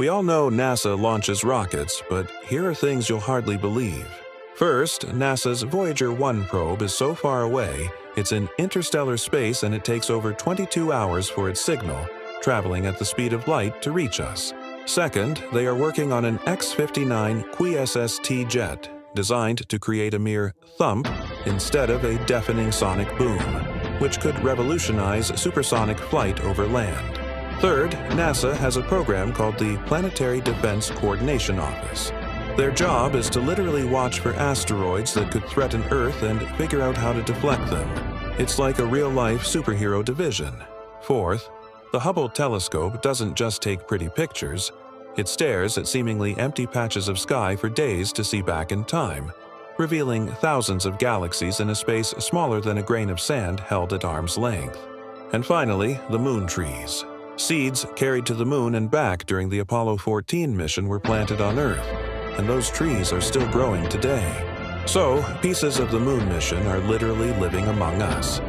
We all know NASA launches rockets, but here are things you'll hardly believe. First, NASA's Voyager 1 probe is so far away, it's in interstellar space and it takes over 22 hours for its signal, traveling at the speed of light to reach us. Second, they are working on an X-59 QueSST jet, designed to create a mere thump instead of a deafening sonic boom, which could revolutionize supersonic flight over land. Third, NASA has a program called the Planetary Defense Coordination Office. Their job is to literally watch for asteroids that could threaten Earth and figure out how to deflect them. It's like a real-life superhero division. Fourth, the Hubble Telescope doesn't just take pretty pictures. It stares at seemingly empty patches of sky for days to see back in time, revealing thousands of galaxies in a space smaller than a grain of sand held at arm's length. And finally, the Moon Trees. Seeds carried to the Moon and back during the Apollo 14 mission were planted on Earth, and those trees are still growing today. So, pieces of the Moon mission are literally living among us.